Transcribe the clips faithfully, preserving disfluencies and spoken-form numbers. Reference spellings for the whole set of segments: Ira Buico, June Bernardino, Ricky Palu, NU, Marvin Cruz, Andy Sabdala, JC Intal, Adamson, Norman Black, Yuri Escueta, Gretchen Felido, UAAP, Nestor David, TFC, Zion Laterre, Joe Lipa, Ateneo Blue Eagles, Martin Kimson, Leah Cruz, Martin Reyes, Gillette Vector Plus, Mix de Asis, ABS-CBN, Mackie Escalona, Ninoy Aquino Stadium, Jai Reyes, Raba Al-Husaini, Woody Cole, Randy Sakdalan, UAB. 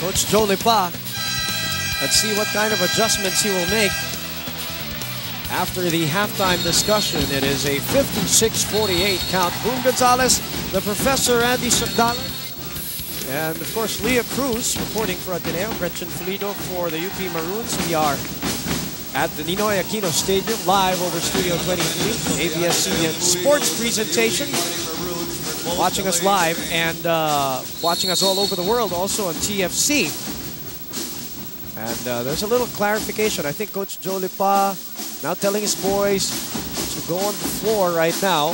Coach Joe Lipa. Let's see what kind of adjustments he will make after the halftime discussion. It is a fifty-six forty-eight count. Boone Gonzalez, the professor, Andy Sabdala, and of course Leah Cruz reporting for Ateneo, Gretchen Felido for the U P Maroons. We are at the Ninoy Aquino Stadium, live over Studio twenty-three, A B S C N Sports presentation. Watching us live and uh, watching us all over the world, also on T F C. And uh, there's a little clarification. I think Coach Joe Lipa now telling his boys to go on the floor right now.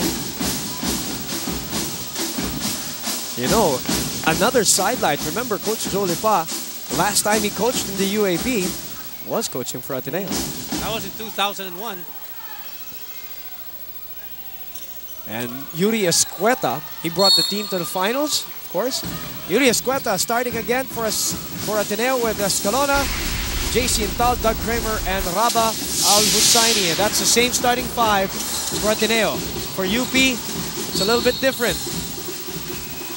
You know, another sidelight. Remember, Coach Joe Lipa, last time he coached in the U A B, was coaching for Ateneo. That was in two thousand one. And Yuri Escueta, he brought the team to the finals, of course. Yuri Escueta starting again for us for Ateneo with Escalona, J C Intal, Doug Kramer, and Raba Al-Husaini. And that's the same starting five for Ateneo. For U P, it's a little bit different.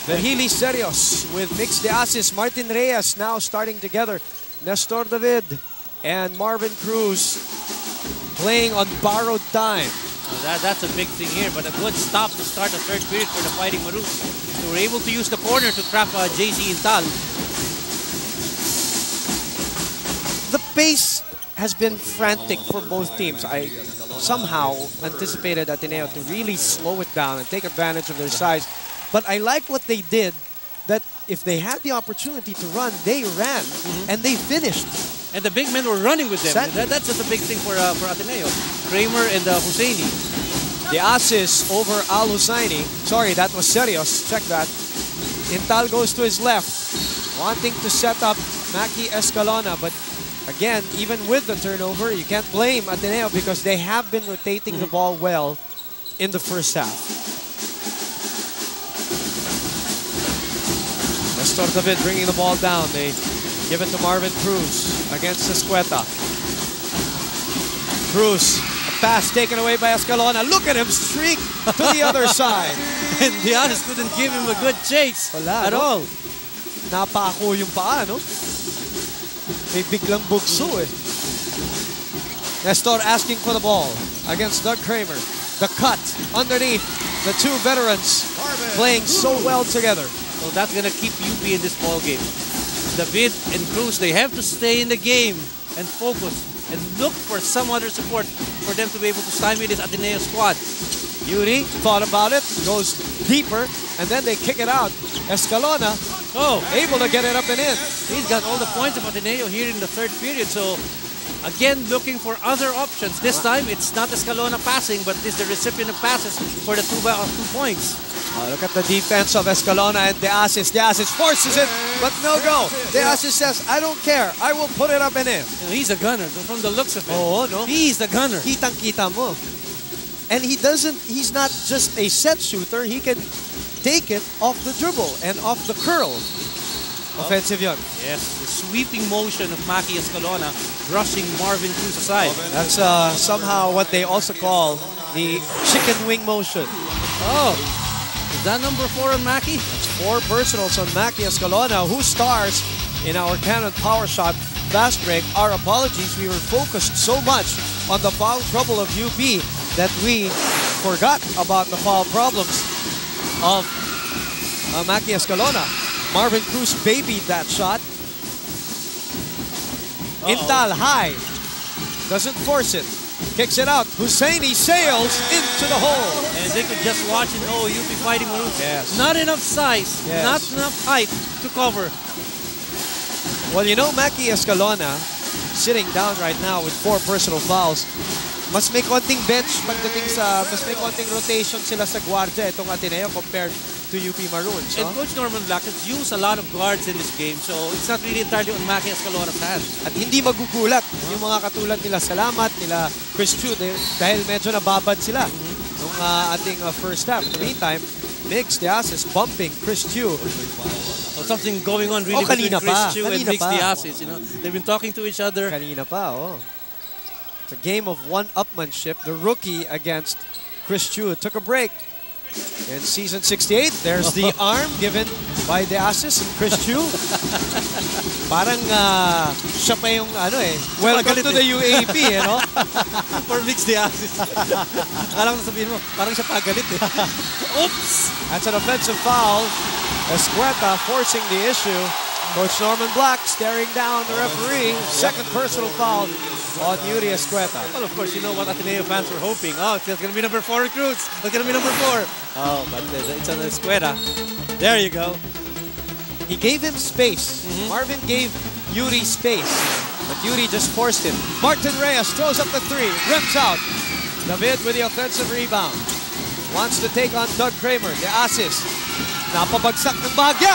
Virgilio Serios with Mix de Asis, Martin Reyes now starting together. Nestor David and Marvin Cruz playing on borrowed time. That, that's a big thing here, but a good stop to start the third period for the Fighting Maroons. So we're able to use the corner to trap uh, J C Intal. The pace has been frantic for both teams. I somehow anticipated Ateneo to really slow it down and take advantage of their size. But I like what they did, that if they had the opportunity to run, they ran, mm-hmm. and they finished. And the big men were running with them. That, that's just a big thing for, uh, for Ateneo. Kramer and uh, Husaini. The assist over Al-Husaini. Sorry, that was Serios. Check that. Intal goes to his left, wanting to set up Mackie Escalona. But again, even with the turnover, you can't blame Ateneo because they have been rotating mm-hmm. the ball well in the first half. Nestor David bringing the ball down. They give it to Marvin Cruz against Escueta. Cruz, a pass taken away by Escalona. Look at him streak to the other side. And Diaz couldn't give him a good chase Wala, at no? all. Napako yung paa, no? May biglang bugso, eh. Nestor asking for the ball against Doug Kramer. The cut underneath, the two veterans Marvin playing Cruz. So well together. So that's going to keep U P in this ball game. David and Cruz, they have to stay in the game and focus and look for some other support for them to be able to stymie this Ateneo squad. Yuri thought about it, goes deeper, and then they kick it out. Escalona, oh, able to get it up and in. He's got all the points of Ateneo here in the third period, so again looking for other options. This time it's not Escalona passing, but it's the recipient of passes for the two, uh, two points. Oh, look at the defense of Escalona and De Asis. De Asis forces it, but no go. De Asis says, I don't care. I will put it up and in. You know, he's a gunner from the looks of it. Oh, no. He's the gunner. Kitang kita mo. And he doesn't, he's not just a set shooter. He can take it off the dribble and off the curl. Oh. Offensive yun. Yes, the sweeping motion of Mackie Escalona rushing Marvin Cruz aside. That's uh, somehow what they also call the chicken wing motion. Oh. Is that number four on Mackie? That's four personals on Mackie Escalona, who stars in our Cannon Power Shot fast break. Our apologies, we were focused so much on the foul trouble of U P that we forgot about the foul problems of uh, Mackie Escalona. Marvin Cruz babied that shot. Uh-oh. Intal high, doesn't force it. Kicks it out. Husaini sails into the hole. And they could just watch it. Oh, U P Fighting Maroons. Yes. Not enough size. Yes. Not enough height to cover. Well, you know, Mackie Escalona, sitting down right now with four personal fouls, mas may konting bench pagdating sa, mas may konting rotation sila sa guardia itong Ateneo compared to U P Maroons. And huh? Coach Norman Black has used a lot of guards in this game, so it's not really entirely on Mackie Escalona's hands. At hindi magugulat huh? yung mga katulad nila Salamat, nila Chris Tiu, dahil medyo nababad sila mm-hmm. nung uh, ating uh, first half. In the meantime, Mix de Asis bumping Chris Tiu. Oh, something going on really oh, between Chris Tiu and Mix de Asis. You know? They've been talking to each other. Kanina pa, oh. It's a game of one-upmanship. The rookie against Chris Tiu took a break. in season sixty-eight. There's the arm given by De Asis and Chris Tiu. Parang uh, siya pa yung ano eh. Welcome to the U A A P, you know? For Mix De Asis. Akala ko sabihin mo, parang siya pagalit eh. Oops! That's an offensive foul. Escueta forcing the issue. Coach Norman Black staring down the referee. Second personal foul on Yuri Escueta. Well, of course, you know what Ateneo fans were hoping. Oh, it's going to be number four recruits. It's going to be number four. Oh, but it's on Escueta. There you go. He gave him space. Mm-hmm. Marvin gave Yuri space, but Yuri just forced him. Martin Reyes throws up the three, rims out. David with the offensive rebound. Wants to take on Doug Kramer. De Asis. Napabagsak ng bagya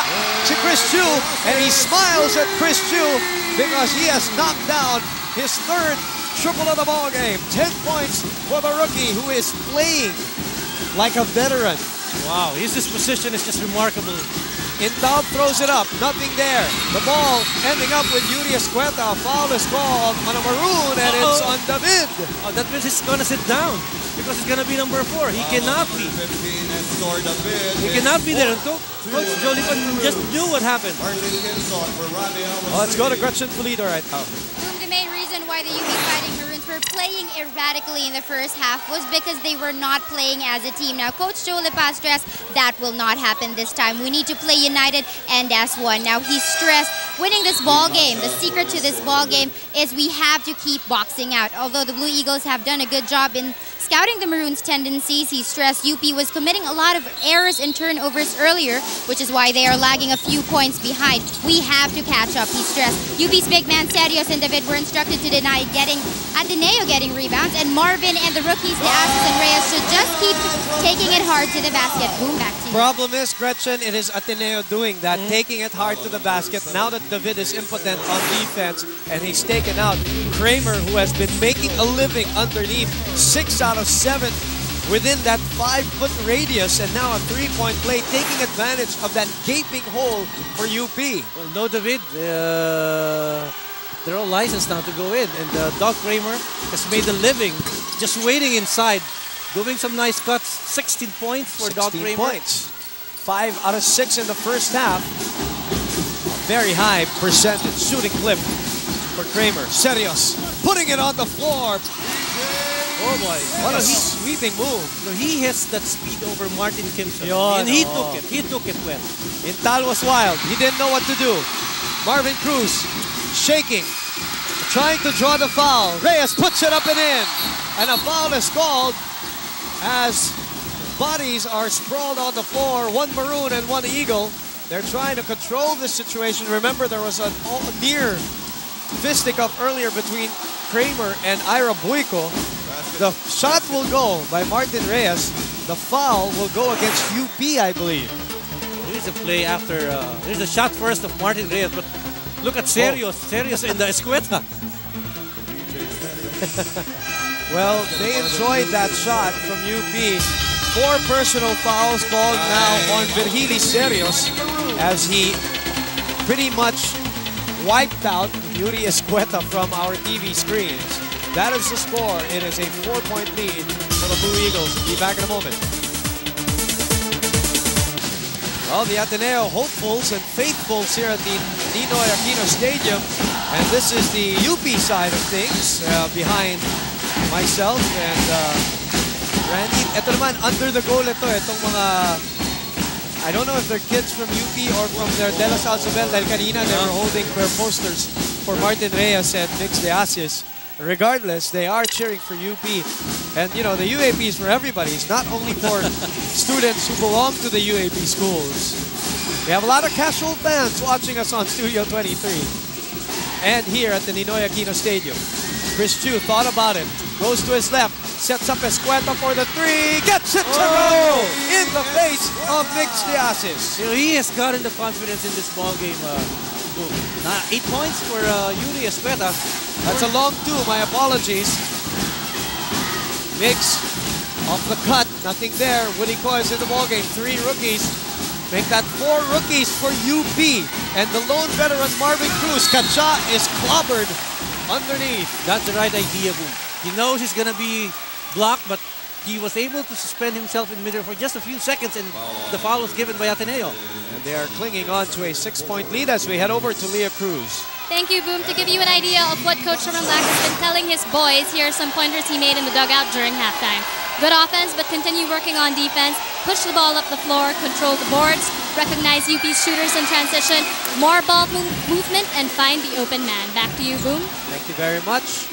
si Chris Tiu, and he smiles at Chris Tiu because he has knocked down his third triple of the ball game. Ten points for the rookie who is playing like a veteran. Wow, his disposition is just remarkable. Intal throws it up, nothing there. The ball ending up with Yuri Escueta. A foul is called on a Maroon, and uh-oh. It's on David. Oh, that means he's going to sit down because it's going to be number four. He uh, cannot be. He cannot be there. And Coach Joe Lipa just knew what happened. Well, let's go to Gretchen Felido right now. The main reason why the U P Fighting Maroons were playing erratically in the first half was because they were not playing as a team. Now, Coach Joe Lipa stressed that will not happen this time. We need to play united and as one. Now he stressed winning this ball game. The secret to this ball game is we have to keep boxing out. Although the Blue Eagles have done a good job in scouting the Maroons' tendencies, he stressed U P was committing a lot of errors and turnovers earlier, which is why they are lagging a few points behind. We have to catch up, he stressed. U P's big man Serios and David were instructed to deny getting Ateneo getting rebounds, and Marvin and the rookies De Asis and Reyes should just keep taking it hard to the basket. Boom, back to you. Problem is, Gretchen, it is Ateneo doing that, mm-hmm. taking it hard to the basket. Now that David is impotent on defense and he's taken out Kramer, who has been making a living underneath, six out of seven within that five-foot radius, and now a three-point play taking advantage of that gaping hole for U P. Well, no David, uh, they're all licensed now to go in, and uh, Doug Kramer has made a living just waiting inside, doing some nice cuts. sixteen points for Doug Kramer. Points. Five out of six in the first half. A very high percentage shooting clip for Kramer. Serios putting it on the floor. Oh boy, what a sweeping move. So he hits that speed over Martin Kimson. And he oh. took it, he took it well. Intal was wild, he didn't know what to do. Marvin Cruz shaking, trying to draw the foul. Reyes puts it up and in. And a foul is called as bodies are sprawled on the floor. One Maroon and one Eagle. They're trying to control this situation. Remember, there was a near fisticuff earlier between Kramer and Ira Buico. The shot will go by Martin Reyes. The foul will go against U P, I believe. Here's a play after, uh, here's a shot first of Martin Reyes, but look at Serios, oh. Serios in the Escueta. Well, they enjoyed that shot from U P. Four personal fouls called now on Virgilio Serios as he pretty much wiped out Yuri Escueta from our T V screens. That is the score. It is a four-point lead for the Blue Eagles. Be back in a moment. Well, the Ateneo hopefuls and faithfuls here at the Ninoy Aquino Stadium. And this is the U P side of things uh, behind myself and uh, Randy. Ito naman, under the goal ito. Itong mga, I don't know if they're kids from U P or from their De La Salzabel. Dahil kanina, they were holding their posters for Martin Reyes and Mix de Asis. Regardless, they are cheering for U P. And, you know, the U A P is for everybody. It's not only for students who belong to the U A P schools. We have a lot of casual fans watching us on Studio twenty-three and here at the Ninoy Aquino Stadium. Chris Tiu thought about it, goes to his left, sets up Escueta for the three, gets it to oh! go in the face of Mix de Asis. You know, he has gotten the confidence in this ballgame. Uh, Uh, eight points for uh, Yuri Escueta. That's a long two, my apologies. Mix off the cut, nothing there. Woody Cole is in the ballgame. Three rookies. Make that four rookies for U P. And the lone veteran Marvin Cruz. Kacha is clobbered underneath. That's the right idea, Boone. He knows he's going to be blocked, but He was able to suspend himself in midair for just a few seconds, and the foul was given by Ateneo. And they are clinging on to a six-point lead as we head over to Leah Cruz. Thank you, Boom. To give you an idea of what Coach Norman Black has been telling his boys, here are some pointers he made in the dugout during halftime. Good offense, but continue working on defense. Push the ball up the floor, control the boards, recognize U P's shooters in transition, more ball move movement, and find the open man. Back to you, Boom. Thank you very much,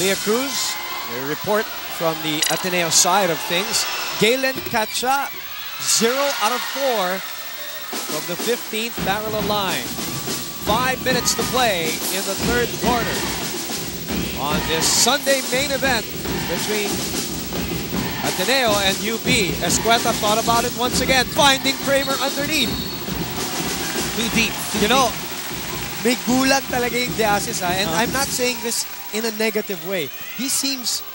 Leah Cruz. A report from the Ateneo side of things. Galen Kacha, zero out of four from the fifteenth parallel line. Five minutes to play in the third quarter on this Sunday main event between Ateneo and U P. Escueta thought about it once again, finding Kramer underneath. Too deep. Too you deep. know, may gulag talaga yung De Asis, ha? And uh, I'm not saying this in a negative way. He seems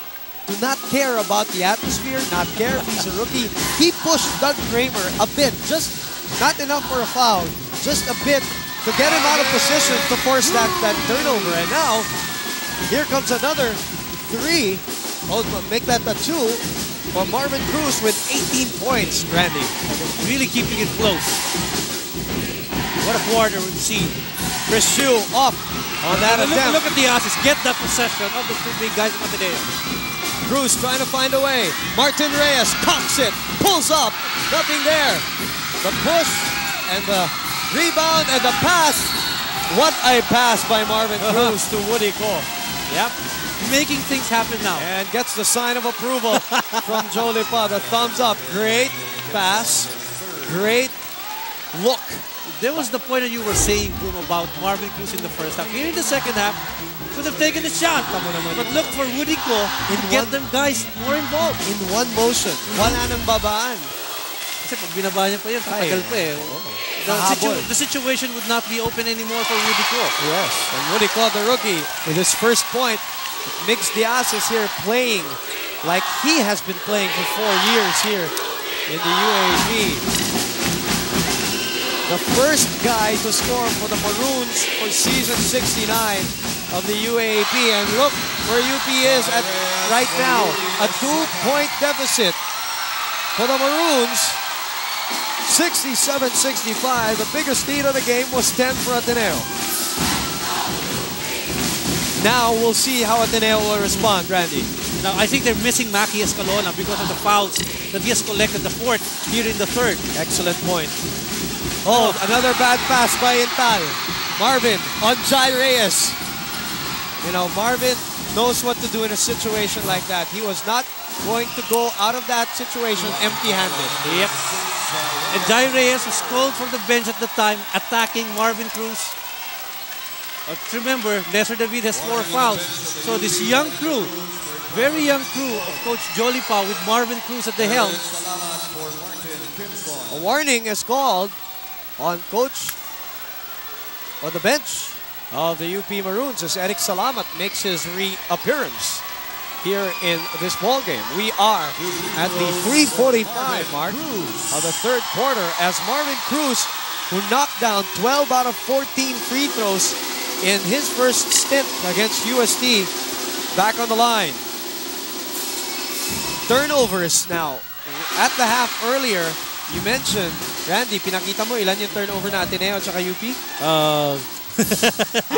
to not care about the atmosphere, not care if he's a rookie. He pushed Doug Kramer a bit, just not enough for a foul, just a bit to get him out of position to force that, that turnover. And now, here comes another three. Oh, make that the two. But Marvin Cruz with eighteen points, Randy. Really keeping it close. What a quarter we've seen. Chris Tiu off on that look, attempt. Look at the Asis get that possession of the two big guys of Ateneo. Cruz trying to find a way. Martin Reyes cocks it, pulls up, nothing there. The push and the rebound and the pass. What a pass by Marvin Cruz to Woody Cole. Yep. Making things happen now. And gets the sign of approval from Joe Lipa. The thumbs up. Great pass. Great look. There was the point that you were saying, Boom, about Marvin Cruz in the first half. Here in the second half, could have taken the shot. But look for Woody Cole to get them guys more involved. In one motion. Wala nang babaan. Kasi pag binaba niya pa yun, tatagal pa eh. The, situ the situation would not be open anymore for Woody Cole. Yes. And Woody Cole, the rookie, with his first point. Mix de Asis here playing like he has been playing for four years here in the U A A P. The first guy to score for the Maroons for season sixty-nine of the U A A P. And look where U P is at right now. A two-point deficit for the Maroons. sixty-seven sixty-five. The biggest lead of the game was ten for Ateneo. Now we'll see how Ateneo will respond, Randy. Now I think they're missing Mackie Escalona because of the fouls that he has collected, the fourth here in the third. Excellent point. Oh, another bad pass by Intal. Marvin on Jai Reyes. You know, Marvin knows what to do in a situation like that. He was not going to go out of that situation empty-handed. Yep. And Jai Reyes was called from the bench at the time, attacking Marvin Cruz. But remember, Nestor David has four fouls. So this young crew, very young crew of Coach Joe Lipa with Marvin Cruz at the helm. A warning is called on Coach, on the bench of the U P Maroons as Eric Salamat makes his reappearance here in this ball game. We are at the three forty-five mark of the third quarter as Marvin Cruz, who knocked down twelve out of fourteen free throws in his first stint against U S T, back on the line. Turnovers now. At the half earlier, you mentioned, Randy, pinakita mo ilan yung turnover na Ateneo at saka U P? Uh,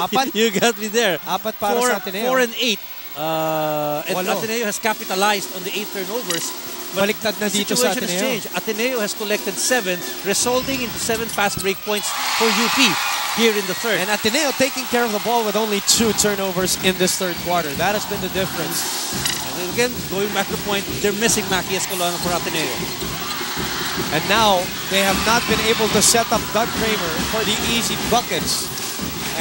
Apat? You got me there. Apat para four, sa Ateneo. Four and eight. Uh, and Walo. Ateneo has capitalized on the eight turnovers. But baliktad na dito sa Ateneo. Has changed. Ateneo has collected seven, resulting into seven fast break points for U P here in the third. And Ateneo taking care of the ball with only two turnovers in this third quarter. That has been the difference. And again, going back to the point, they're missing Mackie Escalona for Ateneo. And now, they have not been able to set up Doug Kramer for the easy buckets.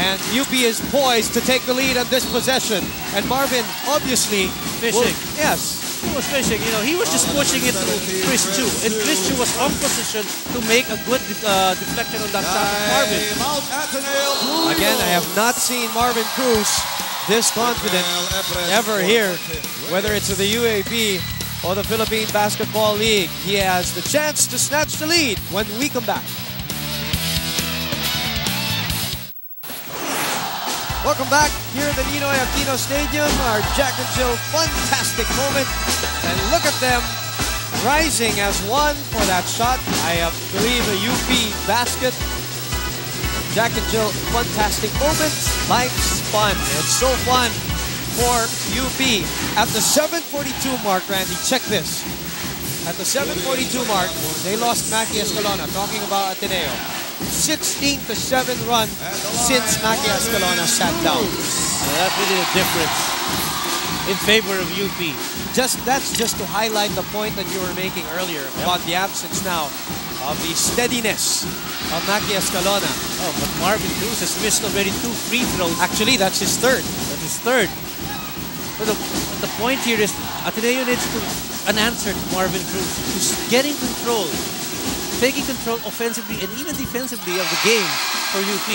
And U P is poised to take the lead on this possession. And Marvin, obviously, fishing. Will, yes. He was fishing, you know, he was just pushing it to Chris Tiu. And Chris Tiu was on position to make a good uh, deflection on that shot of Marvin. Again, I have not seen Marvin Cruz this confident ever here, whether it's the U A B or the Philippine Basketball League. He has the chance to snatch the lead when we come back. Welcome back here at the Ninoy Aquino Stadium. Our Jack and Jill fantastic moment. And look at them rising as one for that shot. I believe a U P basket. Jack and Jill fantastic moment. Life's fun. It's so fun for U P. At the seven forty-two mark, Randy, check this. At the seven forty-two mark, they lost Mackie Escalona, talking about Ateneo. sixteen to seven run since Mackie Escalona sat down. Well, that's really a difference in favor of U P. Just That's just to highlight the point that you were making earlier yep. about the absence now of the steadiness of Mackie Escalona. Oh, but Marvin Cruz has missed already two free throws. Actually, that's his third. That's his third. But the, but the point here is Ateneo needs to... an answer to Marvin Cruz, who's getting control, taking control offensively and even defensively of the game for U P.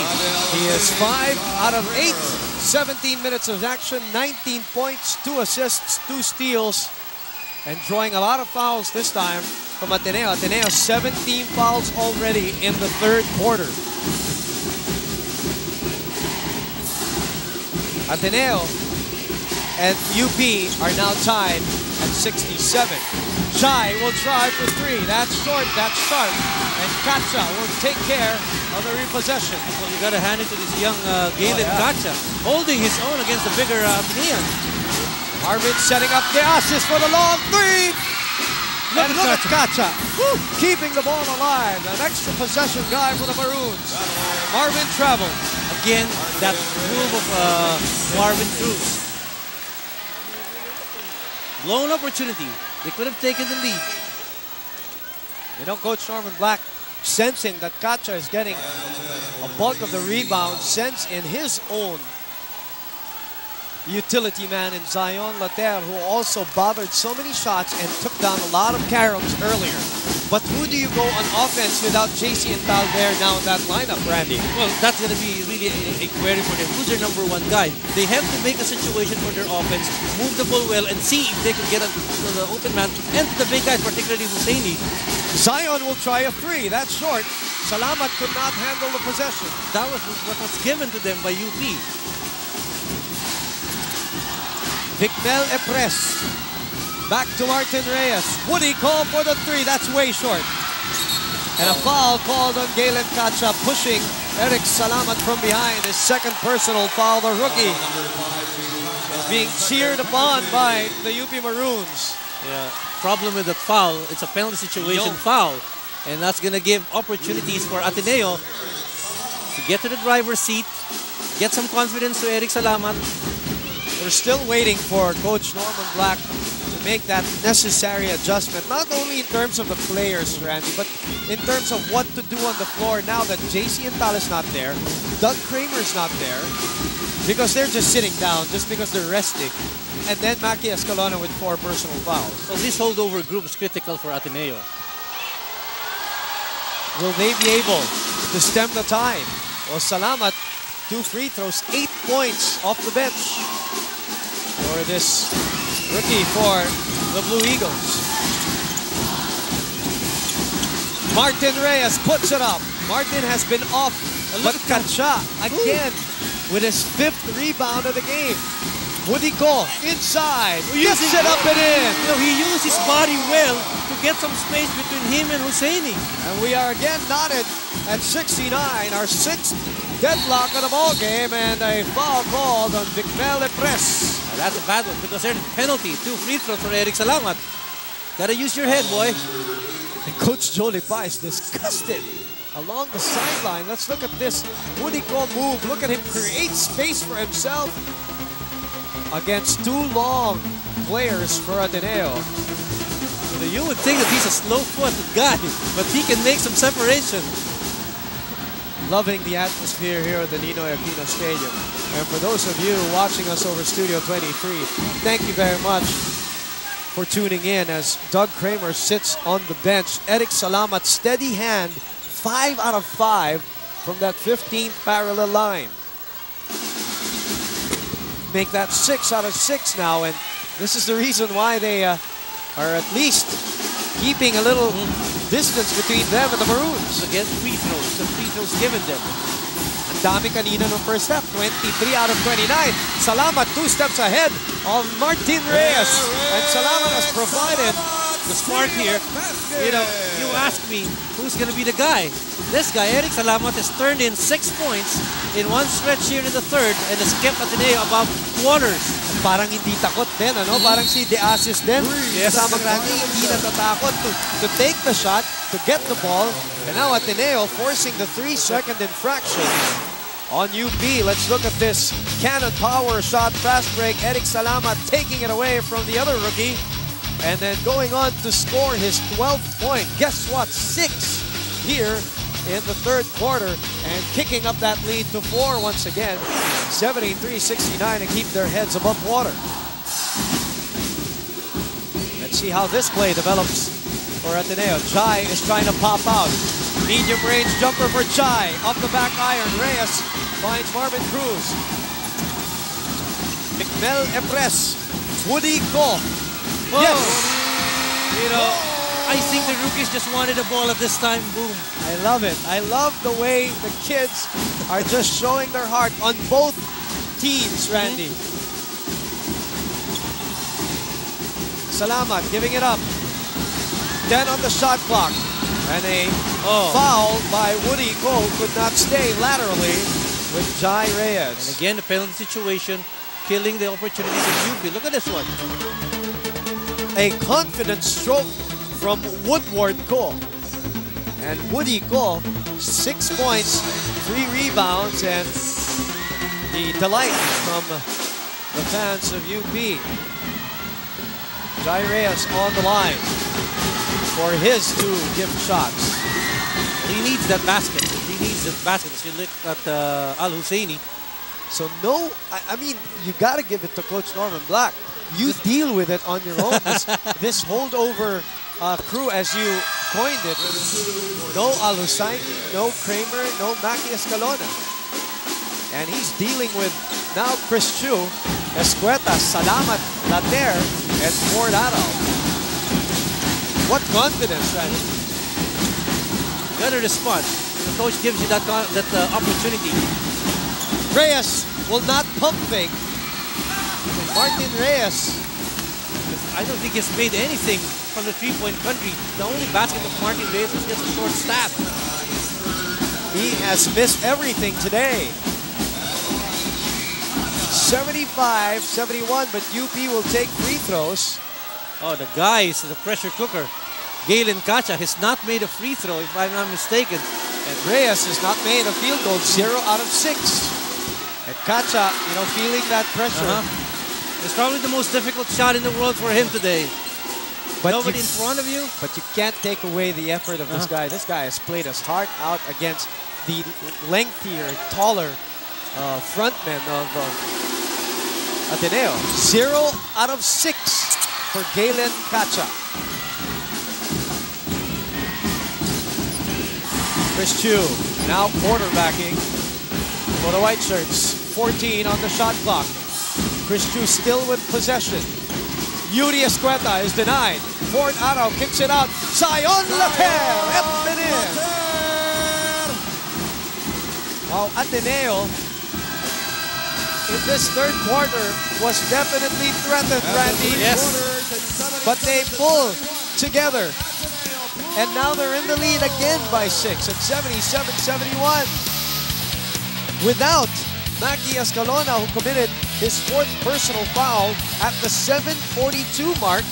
He is five out of eight, seventeen minutes of action, nineteen points, two assists, two steals, and drawing a lot of fouls this time from Ateneo. Ateneo, seventeen fouls already in the third quarter. Ateneo and U P are now tied at sixty-seven. Jai will try for three. That's short, that's sharp. And Kacha will take care of the repossession. Well, you gotta hand it to this young uh, Galen oh, yeah. Kacha, holding his own against the bigger Ateneo. Uh, Arvid setting up the Asis for the long three. Look, look at Kacha, Woo. keeping the ball alive. An extra possession guy for the Maroons. Marvin travels. Again, that move of uh, Marvin Cruz. Blown opportunity. They could have taken the lead. You know, Coach Norman Black, sensing that Kacha is getting a bulk of the rebound, sense in his own utility man in Zion Laterre, who also bothered so many shots and took down a lot of caroms earlier. But who do you go on offense without J C Intal there now in that lineup, Randy? Well, that's going to be really a, a query for them. Who's their number one guy? They have to make a situation for their offense, move the ball well, and see if they can get onto the open man and to the big guys, particularly Husseini. Zion will try a three. That's short. Salamat could not handle the possession. That was what was given to them by U P. Dikmel Epres, back to Martin Reyes. Woody Cole for the three, that's way short. And a foul called on Galen Kacha, pushing Eric Salamat from behind. His second personal foul, the rookie, is being cheered upon by the U P Maroons. Yeah, problem with the foul, it's a penalty situation foul. And that's gonna give opportunities for Ateneo to get to the driver's seat, get some confidence to Eric Salamat. We're still waiting for Coach Norman Black to make that necessary adjustment, not only in terms of the players, Randy, but in terms of what to do on the floor now that J C Intal is not there, Doug Kramer's not there, because they're just sitting down, just because they're resting. And then Mackie Escalona with four personal fouls. Well, this holdover group is critical for Ateneo. Will they be able to stem the tide? Well, Salamat, two free throws, eight points off the bench for this rookie for the Blue Eagles. Martin Reyes puts it up. Martin has been off, but Kacha again with his fifth rebound of the game. Woody Cole inside, gets it up and in. You know, he used his body well to get some space between him and Husseini. And we are again knotted at sixty-nine, our sixth deadlock of the ball game, and a foul called on Dikmel Epres. That's a bad one because there's a penalty. Two free throws for Eric Salamat. Gotta use your head, boy. And Coach Joe Lipa is disgusted along the sideline. Let's look at this Woody Cole move. Look at him create space for himself against two long players for Ateneo. You would think that he's a slow-footed guy, but he can make some separation. Loving the atmosphere here at the Ninoy Aquino Stadium. And for those of you watching us over Studio twenty-three, thank you very much for tuning in as Doug Kramer sits on the bench. Eric Salamat, steady hand, five out of five from that fifteenth parallel line. Make that six out of six now, and this is the reason why they uh, are at least keeping a little distance between them and the Maroons. Again, free throws. The free throws given them. And dami kanina ng first half. twenty-three out of twenty-nine. Salamat two steps ahead of Martin Reyes. And Salamat has provided the spark here. You know, you ask me who's going to be the guy. This guy, Eric Salamat, has turned in six points in one stretch here in the third and has kept Ateneo above quarters. Parang hindi takot din, ano? Parang si De Asis din. Kasamang Rani, hindi natatakot to, to take the shot, to get the ball. And now Ateneo forcing the three-second infraction on U P. Let's look at this cannon power shot, fast break. Eric Salamat taking it away from the other rookie. And then going on to score his twelfth point. Guess what? Six here in the third quarter and kicking up that lead to four once again. seventy-three sixty-nine, and keep their heads above water. Let's see how this play develops for Ateneo. Jai is trying to pop out. Medium range jumper for Jai. Up the back iron. Reyes finds Marvin Cruz. Dikmel Epres. Woody Cole. Whoa. Yes! You know, I think the rookies just wanted the ball at this time. Boom. I love it. I love the way the kids are just showing their heart on both teams, Randy. Mm-hmm. Salamat giving it up. ten on the shot clock. And a oh. foul by Woody Cole could not stay laterally with Jai Reyes. And again, the penalty situation killing the opportunities of U P. Look at this one. A confident stroke from Woodward Cole. And Woody Cole, six points, three rebounds, and the delight from the fans of U P. Jai Reyes on the line for his two gift shots. He needs that basket. He needs that basket. If you look at uh, Al-Husaini. So no, I, I mean, you got to give it to Coach Norman Black. You deal with it on your own. This, this holdover uh, crew, as you coined it. No Al-Husaini, no Kramer, no Mackie Escalona. And he's dealing with now Chris Tiu, Escueta, Salamat, Laterre, and Ford Arao. What confidence, right? Better response. The coach gives you that, that uh, opportunity. Reyes will not pump fake. Martin Reyes, I don't think he's made anything from the three-point country. The only basket of Martin Reyes was just a short snap. He has missed everything today. seventy-five seventy-one, but U P will take free throws. Oh, the guy is the pressure cooker. Galen Kacha has not made a free throw, if I'm not mistaken. And Reyes has not made a field goal, zero out of six. And Kacha, you know, feeling that pressure. Uh-huh. It's probably the most difficult shot in the world for him today. But nobody you, in front of you. But you can't take away the effort of uh-huh. this guy. This guy has played his heart out against the lengthier, taller uh, frontman of uh, Ateneo. Zero out of six for Galen Kacha. Chris Tiu now quarterbacking for the white shirts. fourteen on the shot clock. Chris Tiu still with possession. Yuri Escueta is denied. Ford Arao kicks it out. Zion Laterre up and in. Now Ateneo in this third quarter was definitely threatened, Randy. Yes. But they pull together. And now they're in the lead again by six at seventy-seven seventy-one. Without Mackie Escalona, who committed his fourth personal foul at the seven forty-two mark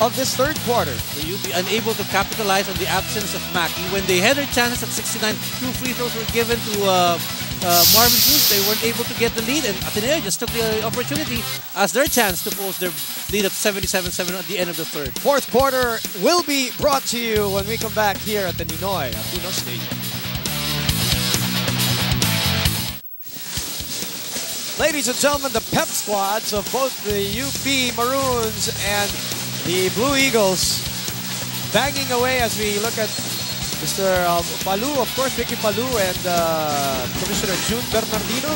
of this third quarter. So you'll be unable to capitalize on the absence of Mackie. When they had their chances at sixty-nine, two free throws were given to uh, uh, Marvin Cruz. They weren't able to get the lead, and Ateneo just took the opportunity as their chance to post their lead at seventy-seven seven at the end of the third. Fourth quarter will be brought to you when we come back here at the Ninoy Aquino Stadium. Ladies and gentlemen, the pep squads of both the U P Maroons and the Blue Eagles banging away as we look at Mister Uh, Palu, of course, Ricky Palu, and uh, Commissioner June Bernardino.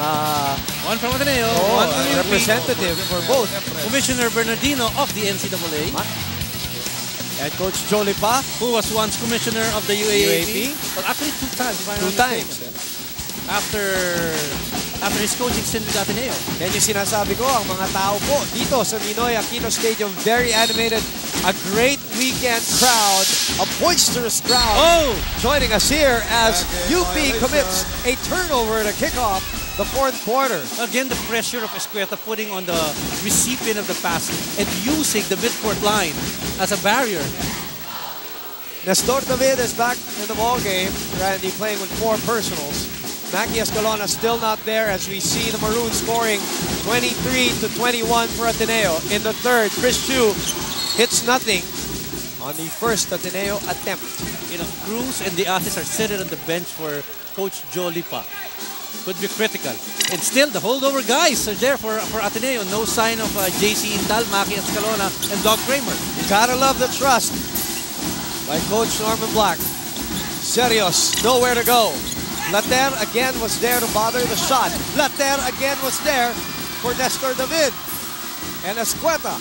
Uh, one from Ateneo, oh, one from U P. Representative for both. Commissioner Bernardino of the N C double A. And Coach Joe Lipa, who was once Commissioner of the U A A P. Well, actually two times. Two times. after after his coaching stint with Ateneo. Yan yung sinasabi ko, ang mga tao po dito sa Ninoy Aquino Stadium, very animated, a great weekend crowd, a boisterous crowd, oh! joining us here as okay, U P violation. commits a turnover to kick off the fourth quarter. Again, the pressure of Escueta putting on the recipient of the pass and using the midcourt line as a barrier. Nestor David is back in the ballgame. Randy playing with four personals. Mackie Escalona still not there as we see the Maroons scoring twenty-three to twenty-one for Ateneo. In the third, Chris Tiu hits nothing on the first Ateneo attempt. You know, Cruz and the Asis are sitting on the bench for Coach Joe Lipa. Could be critical. And still, the holdover guys are there for, for Ateneo. No sign of uh, J C Intal, Mackie Escalona, and Doug Kramer. You gotta love the trust by Coach Norman Black. Serios, nowhere to go. Laterre again was there to bother the shot. Laterre again was there for Nestor David. And Escueta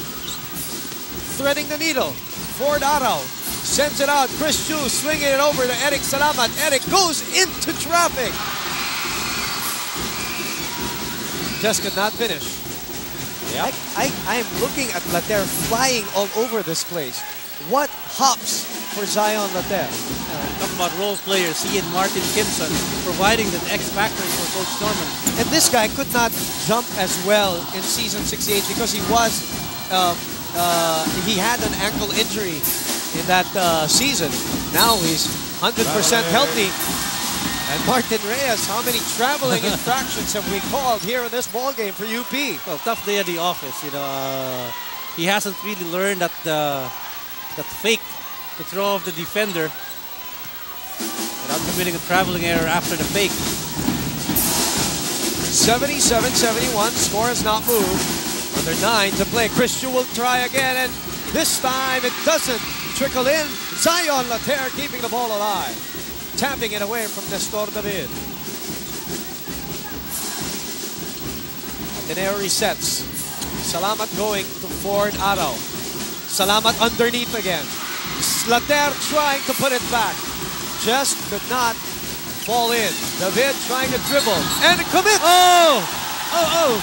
threading the needle. Ford Arao sends it out. Chris Tiu swinging it over to Eric Salamat. Eric goes into traffic. Just could not finish. Yeah. I, I, I am looking at Laterre flying all over this place. What hops for Zion Laterre. Uh, Talk about role players. He and Martin Kimson providing the X-Factor for Coach Norman. And this guy could not jump as well in season sixty-eight because he was, uh, uh, he had an ankle injury in that uh, season. Now he's one hundred percent healthy. And Martin Reyes, how many traveling infractions have we called here in this ballgame for U P? Well, tough day at the office. You know, uh, he hasn't really learned that uh, that fake, the throw of the defender without committing a traveling error after the fake. seventy-seven seventy-one, score has not moved. Under nine to play. Chris Tiu will try again, and this time it doesn't trickle in. Zion Laterre keeping the ball alive, tapping it away from Nestor David. Ateneo resets. Salamat going to Ford Arao. Salamat underneath again. Laterre trying to put it back. Just could not fall in. David trying to dribble and commit. Oh! Oh, oh!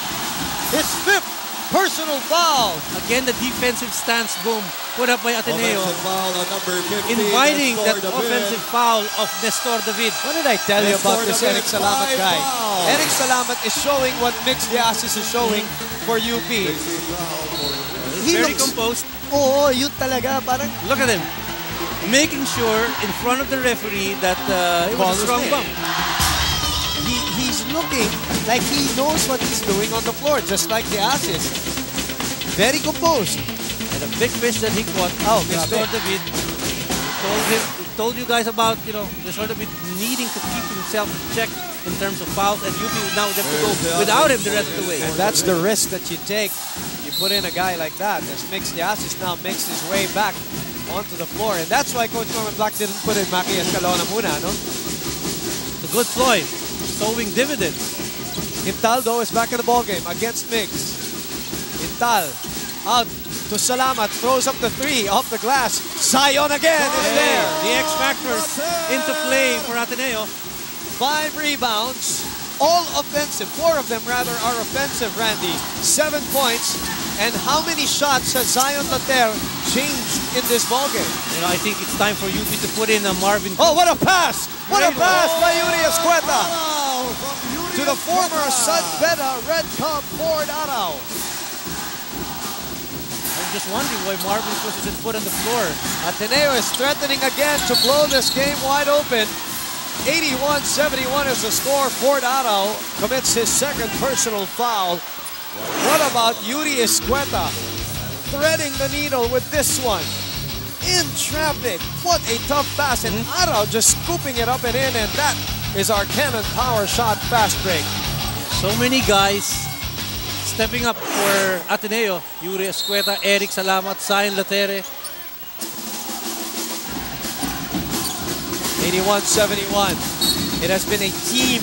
His fifth personal foul. Again, the defensive stance boom put up by Ateneo. Foul on number fifteen, inviting Nestor that David. Offensive foul of Nestor David. What did I tell Nestor you about David, this Eric Salamat guy? Foul. Eric Salamat is showing what Mix de Asis is showing for U P. He Very looks, composed. Oh, yun talaga, parang. Look at him, making sure in front of the referee that uh, it was a strong bump. He, he's looking like he knows what he's doing on the floor, just like the Asis. Very composed. And a big fish that he caught. Oh, Nestor David told him, told you guys about, you know, Nestor David needing to keep himself in check in terms of fouls, and U P would now have to go without him the rest of the way. And that's the risk that you take. Put in a guy like that as Mix de Asis now makes his way back onto the floor, and that's why Coach Norman Black didn't put in Mackie Escalona muna, no? The good Floyd, sowing dividends. Intal though is back in the ballgame against Mix. Intal out to Salamat, throws up the three off the glass. Zion again oh, is there. The X Factor into play for Ateneo. Five rebounds, all offensive. Four of them rather are offensive, Randy. Seven points. And how many shots has Zion Laterre changed in this ballgame? You know, I think it's time for U P to put in a Marvin. Oh, what a pass! What Great. a pass oh, by Yuri Escueta! Arao Yuri to the Escueta. former Sun Beta Red Cup Ford Arao. I'm just wondering why Marvin puts his foot on the floor. Ateneo is threatening again to blow this game wide open. eighty-one seventy-one is the score. Ford Arao commits his second personal foul. What about Yuri Escueta threading the needle with this one? In traffic, what a tough pass, and Arao just scooping it up and in, and that is our cannon power shot fast break. So many guys stepping up for Ateneo. Yuri Escueta, Eric Salamat, Zion Laterre. eighty-one seventy-one. It has been a team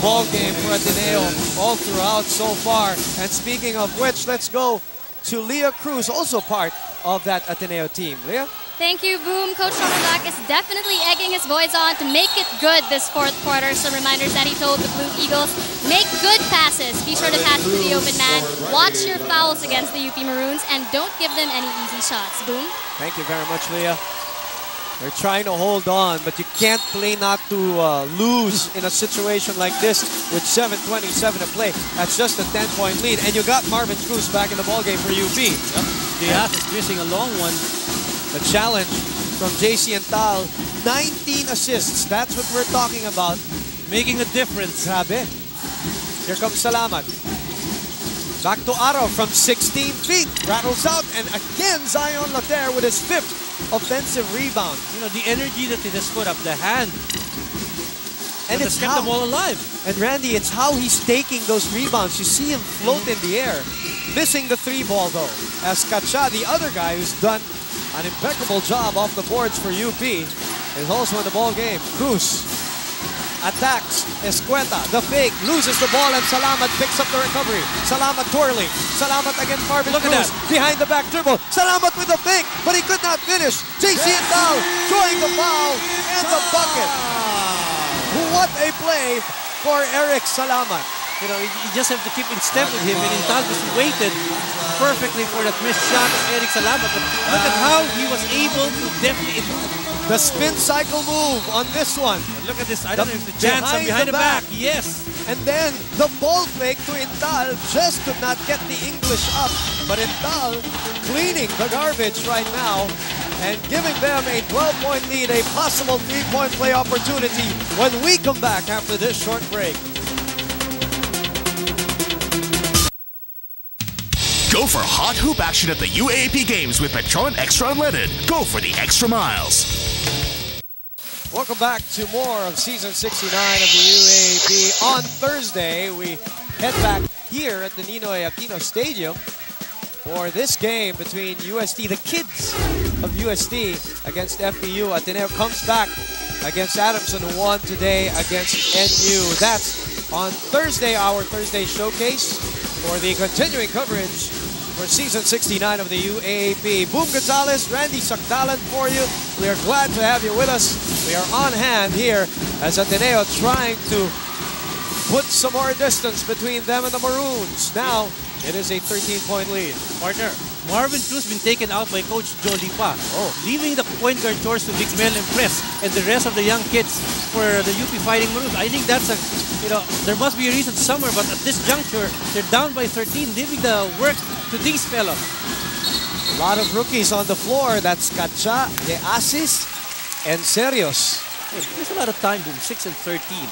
ball game for Ateneo all throughout so far. And speaking of which, let's go to Leah Cruz, also part of that Ateneo team. Leah? Thank you, Boom. Coach Norman Black is definitely egging his boys on to make it good this fourth quarter. Some reminders that he told the Blue Eagles, make good passes. Be sure to pass to the open man. Watch your fouls against the U P Maroons and don't give them any easy shots. Boom. Thank you very much, Leah. They're trying to hold on, but you can't play not to uh, lose in a situation like this with seven twenty-seven to play. That's just a ten-point lead, and you got Marvin Cruz back in the ballgame for U P. Yep. Diaz is missing a long one. The challenge from J C Intal, nineteen assists. That's what we're talking about. Making a difference. Grabe. Here comes Salamat. Back to Arao from sixteen feet. Rattles out, and again Zion Laterre with his fifth offensive rebound. You know, the energy that he just put up, the hand. And it's kept them all alive. And Randy, it's how he's taking those rebounds. You see him float in the air. Missing the three ball though. As Kacha, the other guy who's done an impeccable job off the boards for U P, is also in the ball game. Cruz attacks Escueta, the fake, loses the ball, and Salamat picks up the recovery. Salamat twirling. Salamat against Marvin Look Cruz. At that. Behind the back dribble. Salamat with the fake, but he could not finish. J C Intal drawing the foul and the bucket. What a play for Eric Salamat. You know, you just have to keep in step with him, and Intal just waited perfectly for that missed shot of Eric Salamat. But look at how he was able to definitely. The spin cycle move on this one. But look at this. I don't the, know if the jams behind, behind the, the back. back. Yes. And then the ball fake to Intal. Just could not get the English up. But Intal cleaning the garbage right now and giving them a twelve-point lead, a possible three-point play opportunity when we come back after this short break. Go for hot hoop action at the U A A P Games with Petron Extra Unleaded. Go for the extra miles. Welcome back to more of Season sixty-nine of the U A A P. On Thursday, we head back here at the Ninoy Aquino Stadium for this game between U S T, the kids of U S T, against F E U. Ateneo comes back against Adamson, who won today against N U. That's on Thursday, our Thursday showcase for the continuing coverage for Season sixty-nine of the U A A P. Boom Gonzalez, Randy Sakdalan for you. We are glad to have you with us. We are on hand here as Ateneo trying to put some more distance between them and the Maroons. Now it is a thirteen-point lead. Partner, Marvin Cruz been taken out by Coach Joe Lipa, oh. leaving the point guard chores to Dikmel Epres and the rest of the young kids for the U P Fighting Maroons. I think that's a, you know, there must be a reason somewhere, but at this juncture, they're down by thirteen, leaving the work to these fellows. A lot of rookies on the floor. That's Kacha, De Asis, and Serios. Hey, there's a lot of time, Boom, six and thirteen.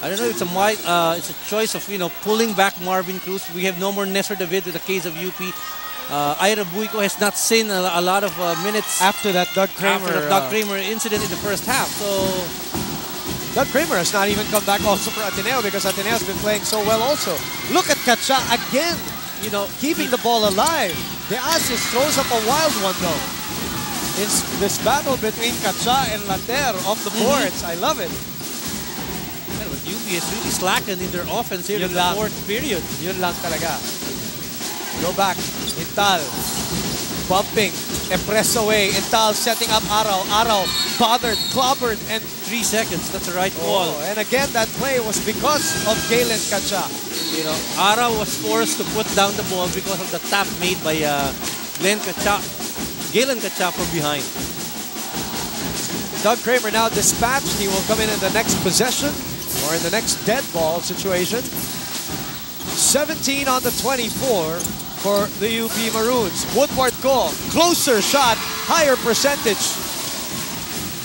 I don't know, it's a uh, it's a choice of, you know, pulling back Marvin Cruz. We have no more Nestor David with the case of U P. Uh, Ira Buico has not seen a, a lot of uh, minutes after that Doug Kramer after that Doug uh, Kramer incident in the first half. So Doug Kramer has not even come back also for Ateneo because Ateneo has been playing so well also. Look at Kacha again, you know, keeping the ball alive. De Asis throws up a wild one though. It's this battle between Kacha and Laterre off the boards. Mm-hmm. I love it. U P is really slackened in their offense here yun in lang. the fourth period. Yun lang talaga. Go back. Intal. Bumping. Epres away. Intal setting up Arao. Arao bothered, clobbered, and three seconds. That's the right ball. Oh, and again, that play was because of Galen Kacha. You know, Arao was forced to put down the ball because of the tap made by uh, Glenn Kacha. Galen Kacha from behind. Doug Kramer now dispatched. He will come in in the next possession. Or in the next dead ball situation. seventeen on the twenty-four for the U P Maroons. Woodward goal, closer shot, higher percentage.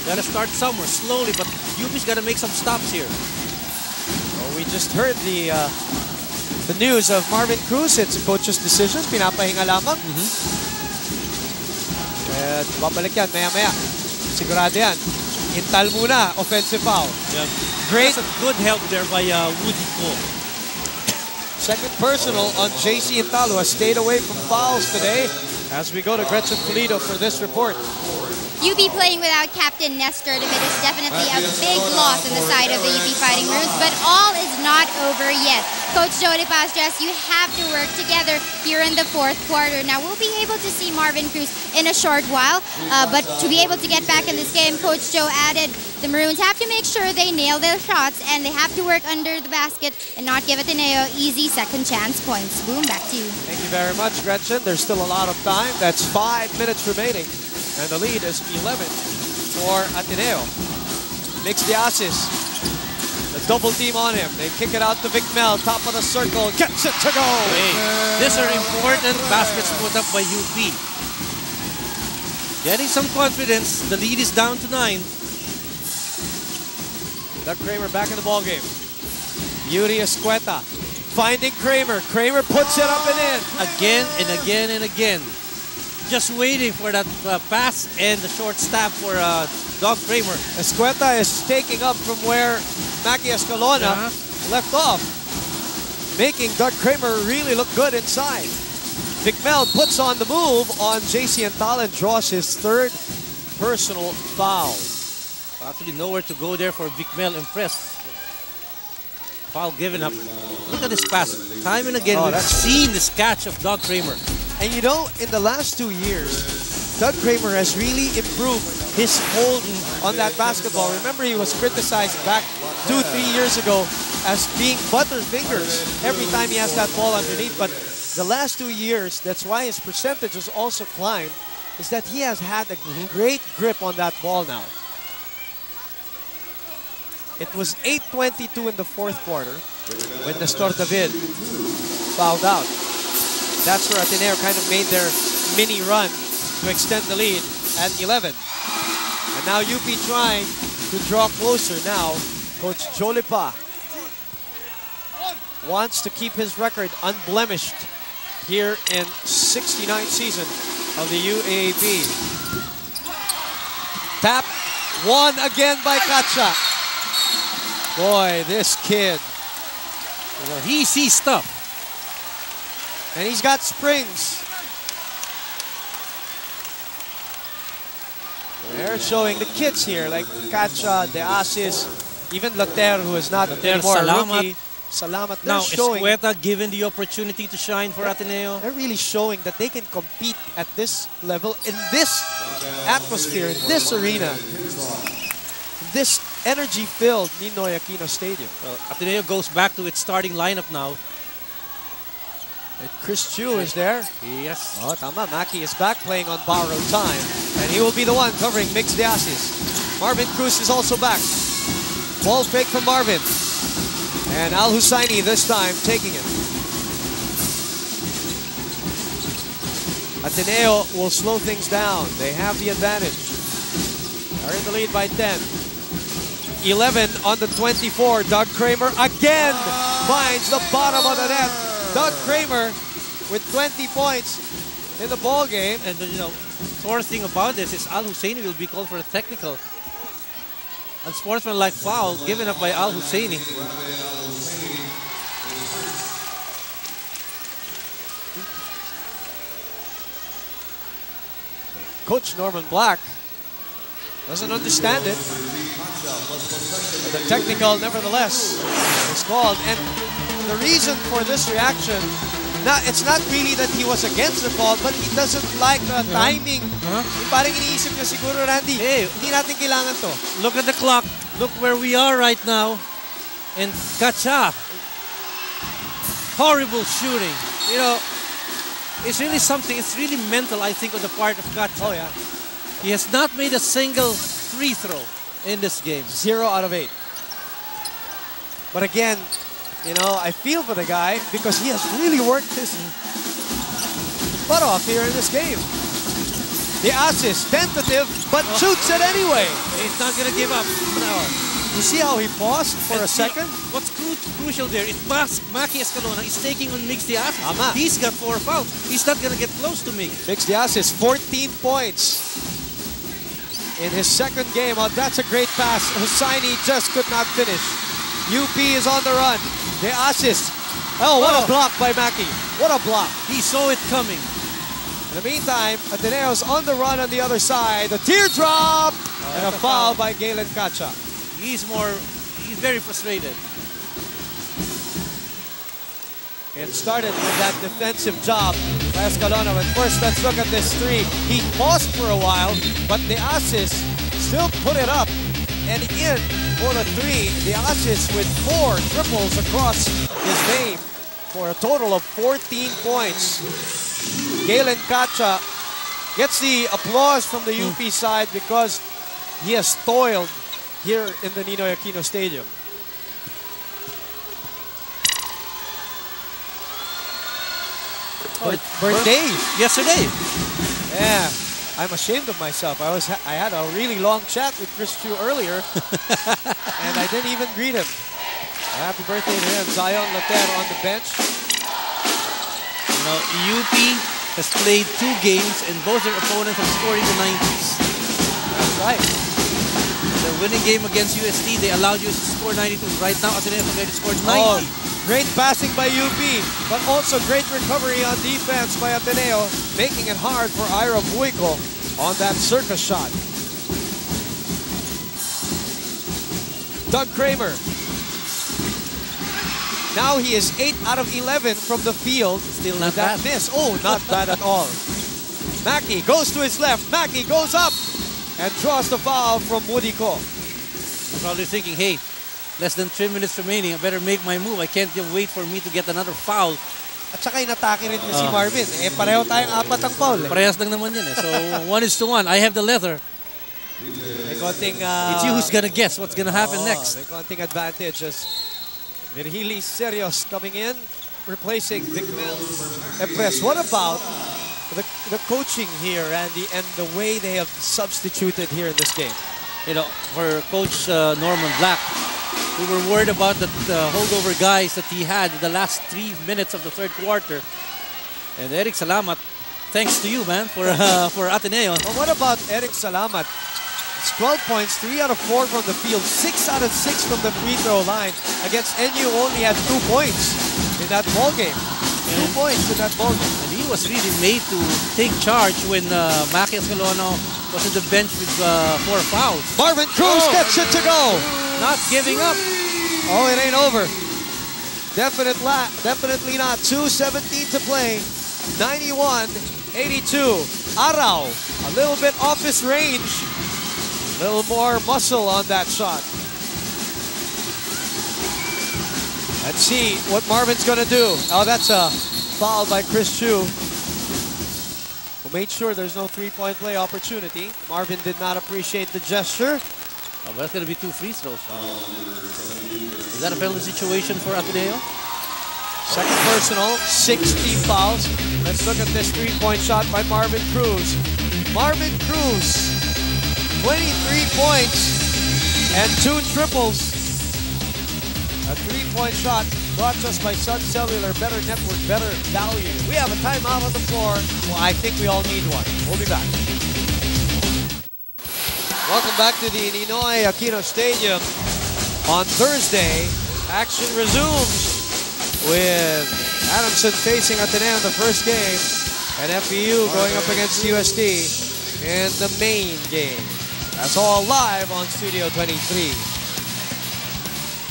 Gotta start somewhere, slowly, but U P's gotta make some stops here. Well, we just heard the uh, the news of Marvin Cruz. It's a coach's decision. Pinapahinga lamang. At babalik yan, maya-maya. Sigurado yan. Intal muna, offensive foul. Yep. Great. That's a good help there by uh, Woody Cole. Second personal on J C Intal, who has stayed away from fouls today. As we go to Gretchen Felido for this report. U P playing without Captain Nestor David is definitely a big loss on the side of the U P Fighting Maroons, but all is not over yet. Coach Joe Lipa stressed, you have to work together here in the fourth quarter. Now, we'll be able to see Marvin Cruz in a short while, uh, but to be able to get back in this game, Coach Joe added, the Maroons have to make sure they nail their shots and they have to work under the basket and not give Ateneo easy second chance points. Boom, back to you. Thank you very much, Gretchen. There's still a lot of time. That's five minutes remaining. And the lead is eleven for Ateneo. Mix de Asis, the double team on him. They kick it out to Dikmel, top of the circle, gets it to go. Hey, these are important baskets put up by U P. Getting some confidence. The lead is down to nine. Doug Kramer back in the ballgame. Yuri Escueta finding Kramer. Kramer puts it up and in. Again and again and again. Just waiting for that uh, pass and the short stab for uh, Doug Kramer. Escueta is taking up from where Mackie Escalona uh-huh. left off, making Doug Kramer really look good inside. Dikmel puts on the move on J C Intal and draws his third personal foul. Actually, nowhere to go there for Dikmel Epres. Foul given up. Look at this pass. Time and again, oh, we've seen this catch of Doug Kramer. And you know, in the last two years, Doug Kramer has really improved his hold on that basketball. Remember, he was criticized back two, three years ago as being butterfingers every time he has that ball underneath. But the last two years, that's why his percentage has also climbed, is that he has had a great grip on that ball now. It was eight twenty-two in the fourth quarter when Nestor David fouled out. That's where Ateneo kind of made their mini run to extend the lead at eleven. And now U P trying to draw closer now. Coach Joe Lipa wants to keep his record unblemished here in sixty-ninth season of the U A A P. Tap one again by Kacha. Boy, this kid, well, he sees stuff. And he's got springs. They're showing the kids here, like Kacha, de Asis, even Laterre, who is not Laterre, anymore Salamat. Rookie. Salamat. Now, Escueta given the opportunity to shine for Ateneo. They're really showing that they can compete at this level, in this atmosphere, in this arena, in this energy-filled Ninoy Aquino Stadium. Well, Ateneo goes back to its starting lineup now. And Chris Tiu is there. Yes. Oh, tama. Mackie is back playing on borrowed time. And he will be the one covering Mix de Asis. Marvin Cruz is also back. Ball fake from Marvin. And Al-Husaini this time taking it. Ateneo will slow things down. They have the advantage. They're in the lead by ten. eleven on the twenty-four. Doug Kramer again finds the bottom of the net. Doug Kramer with twenty points in the ball game. And you know, worst thing about this is Al-Husaini will be called for a technical. Unsportsmanlike foul given up by Al-Husaini. Coach Norman Black doesn't understand it. But the technical, nevertheless, is called. And the reason for this reaction, not, it's not really that he was against the ball, but he doesn't like the yeah. timing. Huh? Parang iniisip niya siguro, Randy, hey, hindi natin kailangan to. Look at the clock. Look where we are right now. And Kacha. Horrible shooting. You know, it's really something, it's really mental, I think, on the part of Kacha. Oh, yeah. He has not made a single free throw in this game. Zero out of eight. But again, you know, I feel for the guy because he has really worked his butt off here in this game. The assist, tentative, but oh. shoots it anyway. He's not going to give up. No. You see how he paused for and a second? Know, what's cru crucial there is Mackie Escalona is taking on Mix de Asis. Ama. He's got four fouls. He's not going to get close to me. Mix de Asis, fourteen points in his second game. Oh, that's a great pass. Hussaini just could not finish. U P is on the run. De Asis. Oh, what oh. a block by Mackie. What a block. He saw it coming. In the meantime, Ateneo's on the run on the other side. A teardrop oh, and a, a foul, foul by Galen Kacha. He's more, he's very frustrated. It started with that defensive job by Escalona. But first, let's look at this three. He paused for a while, but the Asis still put it up and in for the three. The Asis with four triples across his name for a total of fourteen points. Galen Kacha gets the applause from the U P side because he has toiled here in the Ninoy Aquino Stadium. Birth birthday yesterday. Yeah, I'm ashamed of myself. I was I had a really long chat with Chris Tiu earlier, and I didn't even greet him. Happy birthday to him, Zion Laterre on the bench. You know, U P has played two games, and both their opponents have scored in the nineties. That's right. Their winning game against U S T, they allowed you to score ninety-two. Right now, Ateneo has already scored ninety. Oh. Great passing by U P, but also great recovery on defense by Ateneo, making it hard for Ira Buico on that circus shot. Doug Kramer. Now he is eight out of eleven from the field. Still not that bad. Miss. Oh, not bad at all. Mackie goes to his left. Mackie goes up and draws the foul from Woody Cole. Probably thinking, hey, less than three minutes remaining. I better make my move. I can't wait for me to get another foul. At saka inatake rin niya si Marvin. Eh, pareho tayong apat ang foul. Eh. Parehas lang naman yan eh. So, one is to one. I have the leather. May konting, uh, it's you who's gonna guess what's gonna happen oh, next. May konting advantage as Virgilio Serios coming in, replacing Dikmel Epres. What about the, the coaching here, Andy, and the way they have substituted here in this game? You know, for Coach uh, Norman Black, we were worried about the, the holdover guys that he had in the last three minutes of the third quarter. And Eric Salamat, thanks to you, man, for uh, for Ateneo. Well, what about Eric Salamat? It's twelve points, three out of four from the field, six out of six from the free throw line. Against N U, only had two points in that ballgame. Yeah. Two points in that ballgame. And he was really made to take charge when uh, Mackie Escalona was in the bench with uh, four fouls. Marvin Cruz oh, gets it to go. Not giving up. Oh, it ain't over. Definite la definitely not. two seventeen to play. ninety-one eighty-two. Arao, a little bit off his range. A little more muscle on that shot. Let's see what Marvin's going to do. Oh, that's a foul by Chris Tiu. Who made sure there's no three-point play opportunity. Marvin did not appreciate the gesture. Oh, but that's going to be two free throws. Is that a penalty situation for Ateneo? Second personal, sixty fouls. Let's look at this three-point shot by Marvin Cruz. Marvin Cruz, twenty-three points and two triples. A three-point shot brought to us by Sun Cellular. Better network, better value. We have a timeout on the floor. Well, I think we all need one. We'll be back. Welcome back to the Ninoy Aquino Stadium. On Thursday, action resumes with Adamson facing Ateneo in the first game and F E U going up against U S T in the main game. That's all live on Studio twenty-three.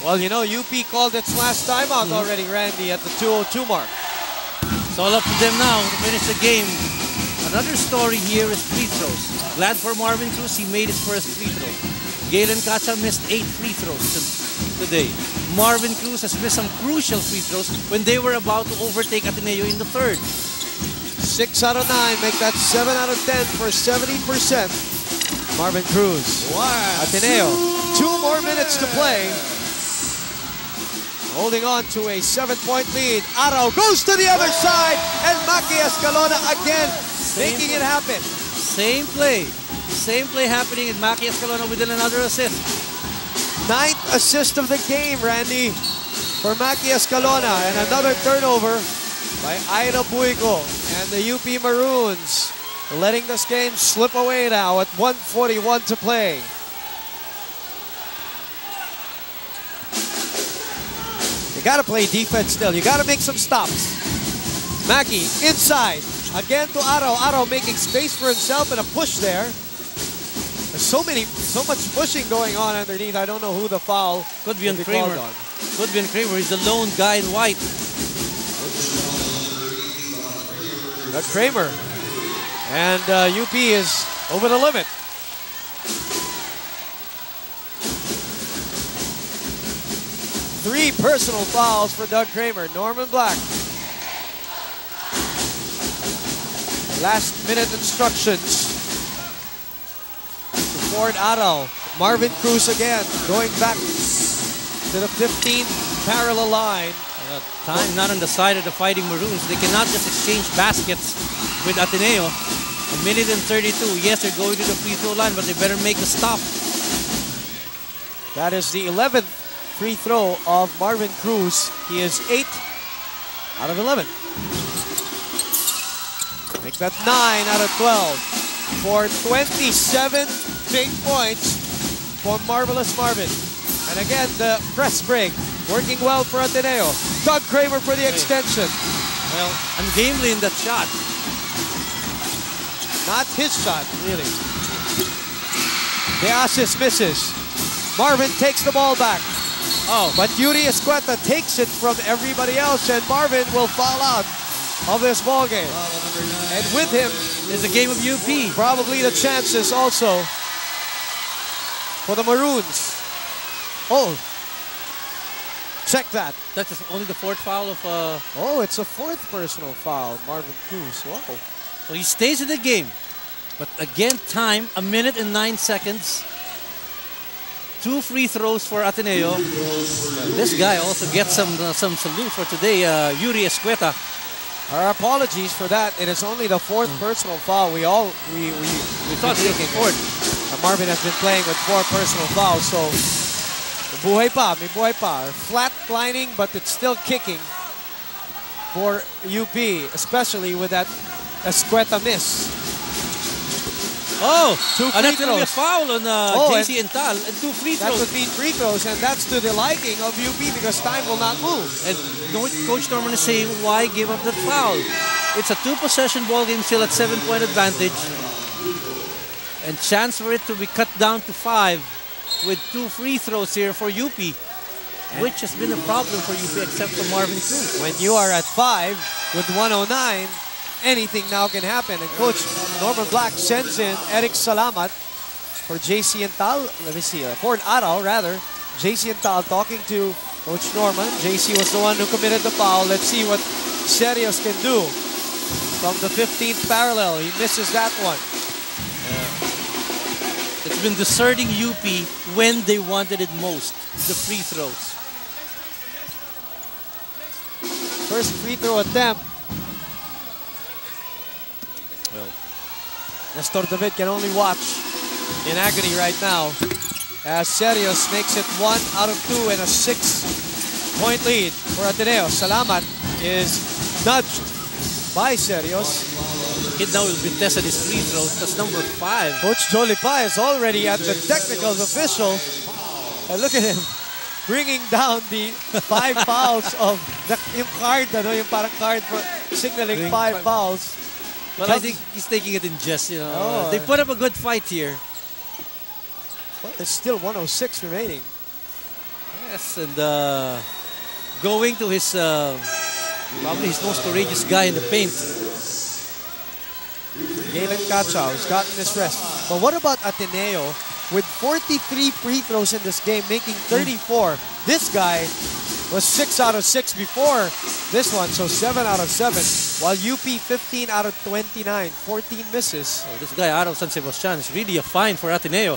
Well, you know, U P called its last timeout mm-hmm. already, Randy, at the two oh two mark. It's all up to them now to finish the game. Another story here is free throws. Glad for Marvin Cruz, he made his first free throw. Galen Kacha missed eight free throws today. Marvin Cruz has missed some crucial free throws when they were about to overtake Ateneo in the third. Six out of nine, make that seven out of ten for seventy percent. Marvin Cruz. Wow. Ateneo, two more minutes to play. Holding on to a seven-point lead. Arao goes to the other side, and Mackie Escalona again same making play. It happen. Same play. Same play happening, and Mackie Escalona within another assist. Ninth assist of the game, Randy, for Mackie Escalona, and another turnover by Ira Buico and the U P Maroons, letting this game slip away now at one forty-one to play. You gotta play defense still. You gotta make some stops. Mackie inside. Again to Arao. Arao making space for himself and a push there. There's so many, so much pushing going on underneath. I don't know who the foul could be on Kramer. On. Could be on Kramer. He's the lone guy in white. Doug Kramer. And uh, U P is over the limit. Three personal fouls for Doug Kramer. Norman Black. Last minute instructions. Ford Arao. Marvin Cruz again, going back to the fifteenth parallel line. Uh, time not on the side of the Fighting Maroons. They cannot just exchange baskets with Ateneo. A minute and thirty-two. Yes, they're going to the free throw line, but they better make a stop. That is the eleventh free throw of Marvin Cruz. He is eight out of eleven. Make that nine out of twelve. For twenty-seven big points for Marvelous Marvin. And again, the press break working well for Ateneo. Doug Kramer for the extension. Well, ungainly in that shot. Not his shot, really. De Asis misses. Marvin takes the ball back. Oh, but Yuri Escueta takes it from everybody else, and Marvin will fall out of this ball game. Wow, and with him is a game of U P. Probably the chances also for the Maroons. Oh, check that. That's only the fourth foul of. Uh... Oh, it's a fourth personal foul, Marvin Cruz. Wow. So he stays in the game. But again, time, a minute and nine seconds. Two free throws for Ateneo. This guy also gets some uh, some salute for today, uh, Yuri Escueta. Our apologies for that. It is only the fourth mm. personal foul. We all, we, we, we thought he was forward. Marvin has been playing with four personal fouls, so buhay pa, may buhay pa. Flat lining, but it's still kicking for U P, especially with that Escueta miss. Oh, two free that's throws. That's going to be a foul on uh, oh, J C Intal, and two free throws. That would be free throws, and that's to the liking of U P because time will not move. And Coach Norman is saying, why give up that foul? It's a two-possession ball game still at seven-point advantage. And chance for it to be cut down to five with two free throws here for U P, and which has been a problem for U P except for Marvin Cruz. When you are at five with one oh nine, anything now can happen. And Coach Norman Black sends in Eric Salamat for J C Intal. Let me see, uh, for Arao rather. J C Intal talking to Coach Norman. J C was the one who committed the foul. Let's see what Serios can do from the fifteenth parallel. He misses that one. Yeah. It's been deserting U P when they wanted it most, the free throws. First free throw attempt. Well, Nestor David can only watch in agony right now as Serios makes it one out of two and a six-point lead for Ateneo. Salamat is nudged by Serios. The kid now will be tested his free throws. That's number five. Coach Joe Lipa is already at the technicals official. And look at him bringing down the five fouls of the yung card, ano, yung parang card for signaling five fouls. But well, I think he's taking it in jest, you know. Oh. They put up a good fight here. Well, there's still one oh six remaining. Yes, and uh, going to his, uh, probably his most courageous guy in the paint. Galen Kacha has gotten his rest. But what about Ateneo with forty-three free throws in this game, making thirty-four. Mm. This guy was six out of six before this one, so seven out of seven. While U P fifteen out of twenty-nine, fourteen misses. Oh, this guy Arao San Sebastian is really a find for Ateneo.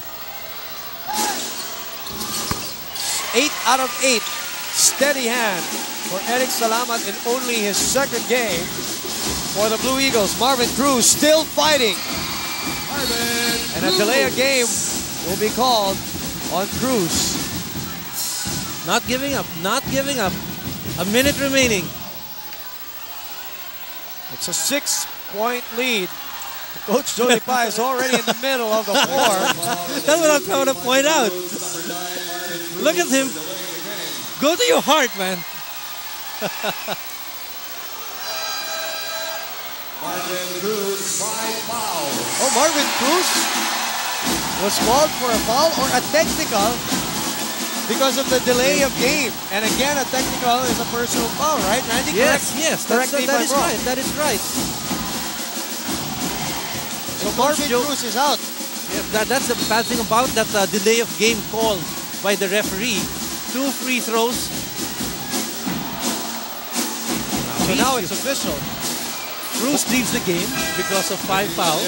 Eight out of eight, steady hand for Eric Salamat in only his second game for the Blue Eagles. Marvin Cruz still fighting. Marvin and Cruz. A delay of game will be called on Cruz. Not giving up, not giving up. A minute remaining. It's a six-point lead. Coach Joe Lipa is already in the middle of the floor. That's what I'm trying to point out. Look at him. Go to your heart, man. Marvin Cruz by foul. Oh, Marvin Cruz was called for a foul or a technical because of the delay of game. And again, a technical is a personal foul, right, Randy? Yes, correct, yes. Correct that's, me that is wrong. right. That is right. So and Marvin Joe, Cruz is out. Yeah, that, that's the bad thing about that uh, delay of game call by the referee. Two free throws. So now it's official. Cruz leaves the game because of five fouls.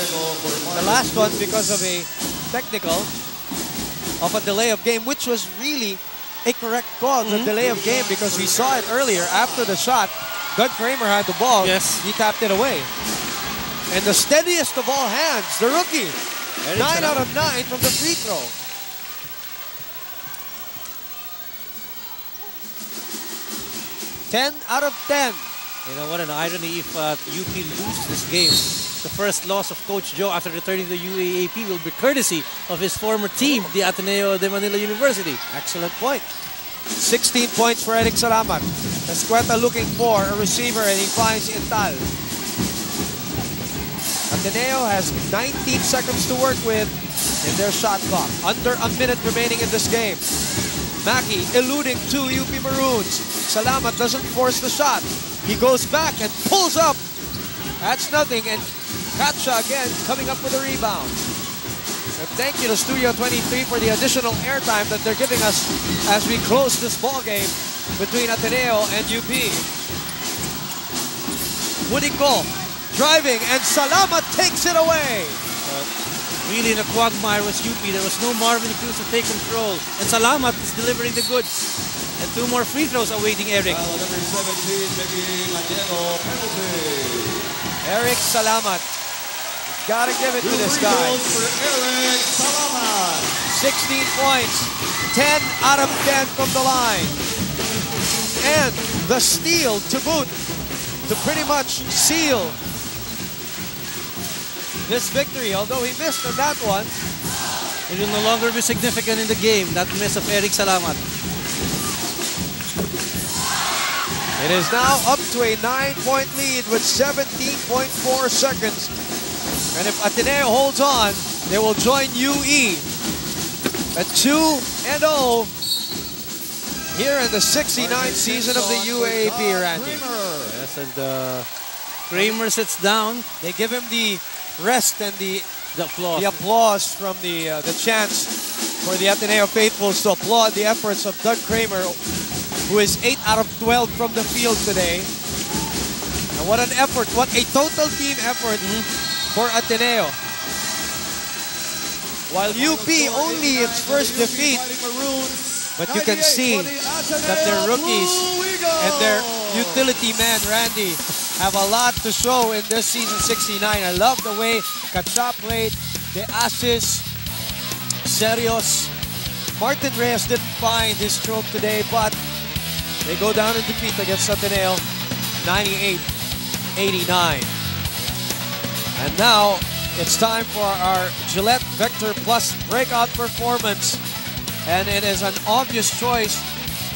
The last one because of a technical of a delay of game, which was really a correct call, mm-hmm. the delay of game, because we saw it earlier after the shot. Doug Kramer had the ball. Yes. He tapped it away. And the steadiest of all hands, the rookie. Eric nine Salamat. Out of nine from the free throw. Ten out of ten. You know, what an irony if uh, U P loses this game. The first loss of Coach Joe after returning to U A A P will be courtesy of his former team, the Ateneo de Manila University. Excellent point. sixteen points for Eric Salamat. Escueta looking for a receiver and he finds Intal. Ateneo has nineteen seconds to work with in their shot clock. Under a minute remaining in this game. Mackie eluding two U P Maroons. Salamat doesn't force the shot. He goes back and pulls up. That's nothing. And Kacha again coming up with a rebound. And thank you to Studio twenty-three for the additional airtime that they're giving us as we close this ball game between Ateneo and U P. Woody Cole driving and Salamat takes it away. Really in a quagmire was U P. There was no Marvin Cruz to take control. And Salamat is delivering the goods. And two more free throws awaiting Eric. Well, number seventeen, penalty. Eric Salamat. You've got to give it two to this guy. For Eric Salamat. sixteen points. ten out of ten from the line. And the steal to boot to pretty much seal this victory, although he missed on that one. It will no longer be significant in the game, that miss of Eric Salamat. It is now up to a nine-point lead with seventeen point four seconds. And if Ateneo holds on, they will join U E at two and oh here in the sixty-ninth season of the U A A P, Randy. Yes, and uh, Kramer sits down. They give him the rest and the, the, applause. the applause from the uh, the chance for the Ateneo faithfuls to applaud the efforts of Doug Kramer, who is eight out of twelve from the field today. And what an effort, what a total team effort mm-hmm. for Ateneo. While U P only its first defeat, but you can see that their rookies and their utility men, Randy, have a lot to show in this season sixty-nine. I love the way Kacha played, De Asis, Serios. Martin Reyes didn't find his stroke today, but they go down in defeat against Ateneo, ninety-eight eighty-nine. And now it's time for our Gillette Vector Plus breakout performance. And it is an obvious choice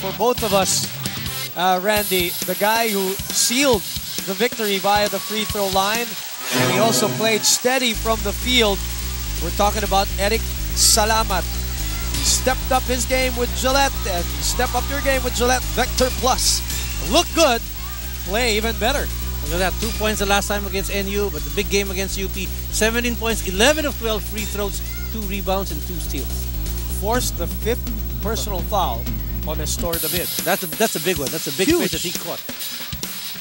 for both of us, uh, Randy. The guy who sealed the victory via the free throw line, and he also played steady from the field. We're talking about Eric Salamat. He stepped up his game with Gillette, and step up your game with Gillette Vector Plus. Look good, play even better. Look at that, two points the last time against N U, but the big game against U P. seventeen points, eleven of twelve free throws, two rebounds, and two steals. Forced the fifth personal foul on Nestor David. That's a, that's a big one. That's a big pitch that he caught.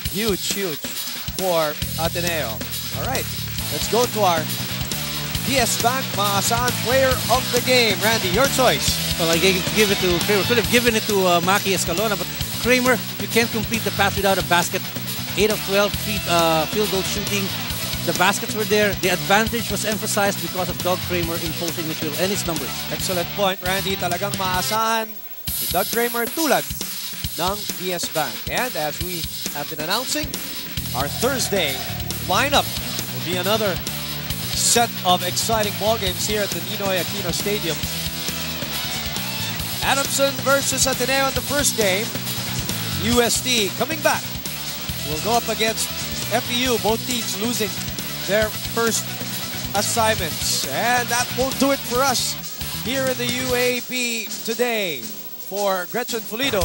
Huge, huge for Ateneo. All right, let's go to our P S Bank Maasan Player of the Game. Randy, your choice. Well, I gave, give it to Kramer. Could have given it to uh, Mackie Escalona, but Kramer, you can't complete the pass without a basket. eight of twelve feet, uh, field goal shooting. The baskets were there. The advantage was emphasized because of Doug Kramer imposing his will and his numbers. Excellent point, Randy. Talagang maasahan si Doug Kramer tulad ng P S Bank. And as we have been announcing, our Thursday lineup will be another set of exciting ball games here at the Ninoy Aquino Stadium. Adamson versus Ateneo on the first game. U S T coming back will go up against F E U, both teams losing their first assignments. And that will do it for us here in the U A A P today. For Gretchen Felido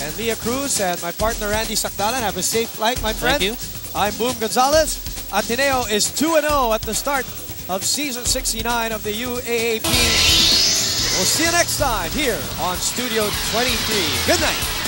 and Leah Cruz and my partner Randy Sakdalan, have a safe flight, my friend. Thank you. I'm Boone Gonzalez. Ateneo is two and oh at the start of season sixty-nine of the U A A P. We'll see you next time here on Studio twenty-three. Good night.